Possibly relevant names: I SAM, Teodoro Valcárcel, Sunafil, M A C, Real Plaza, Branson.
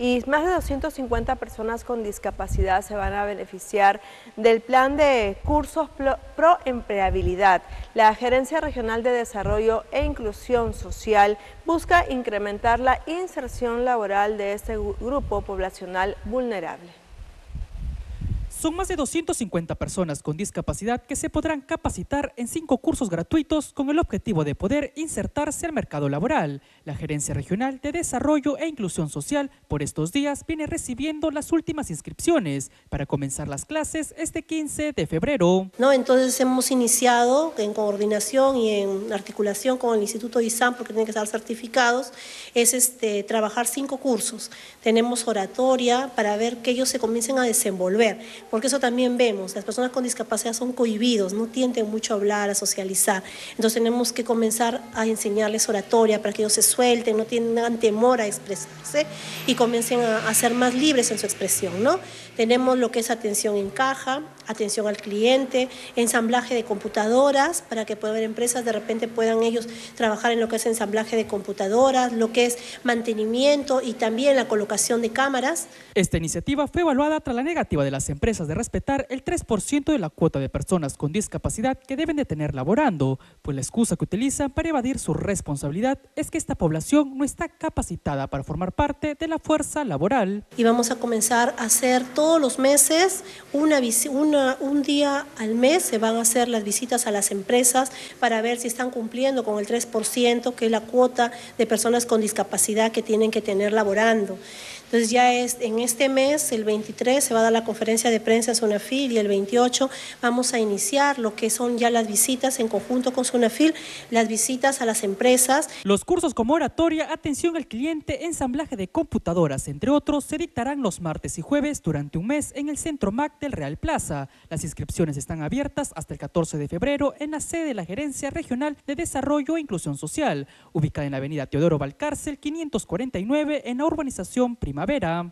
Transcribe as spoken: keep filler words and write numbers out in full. y más de doscientas cincuenta personas con discapacidad se van a beneficiar del plan de cursos pro empleabilidad. La Gerencia Regional de Desarrollo e Inclusión Social busca incrementar la inserción laboral de este grupo poblacional vulnerable. Son más de doscientas cincuenta personas con discapacidad que se podrán capacitar en cinco cursos gratuitos con el objetivo de poder insertarse al mercado laboral. La Gerencia Regional de Desarrollo e Inclusión Social por estos días viene recibiendo las últimas inscripciones para comenzar las clases este quince de febrero. No, entonces hemos iniciado en coordinación y en articulación con el Instituto I SAM, porque tienen que estar certificados, es este, trabajar cinco cursos. Tenemos oratoria para ver que ellos se comiencen a desenvolver. Porque eso también vemos, las personas con discapacidad son cohibidos, no tienden mucho a hablar, a socializar. Entonces tenemos que comenzar a enseñarles oratoria para que ellos se suelten, no tengan temor a expresarse y comiencen a, a ser más libres en su expresión, ¿no? Tenemos lo que es atención en caja, atención al cliente, ensamblaje de computadoras para que puedan haber empresas, de repente puedan ellos trabajar en lo que es ensamblaje de computadoras, lo que es mantenimiento y también la colocación de cámaras. Esta iniciativa fue evaluada tras la negativa de las empresas de respetar el tres por ciento de la cuota de personas con discapacidad que deben de tener laborando, pues la excusa que utilizan para evadir su responsabilidad es que esta población no está capacitada para formar parte de la fuerza laboral. Y vamos a comenzar a hacer todos los meses, una, una, un día al mes se van a hacer las visitas a las empresas para ver si están cumpliendo con el tres por ciento que es la cuota de personas con discapacidad que tienen que tener laborando. Entonces ya es, en este mes, el veintitrés, se va a dar la conferencia de prensa en Sunafil y el veintiocho vamos a iniciar lo que son ya las visitas en conjunto con Sunafil, las visitas a las empresas. Los cursos como oratoria, atención al cliente, ensamblaje de computadoras, entre otros, se dictarán los martes y jueves durante un mes en el Centro M A C del Real Plaza. Las inscripciones están abiertas hasta el catorce de febrero en la sede de la Gerencia Regional de Desarrollo e Inclusión Social, ubicada en la avenida Teodoro Valcárcel, quinientos cuarenta y nueve, en la urbanización Prima Vera.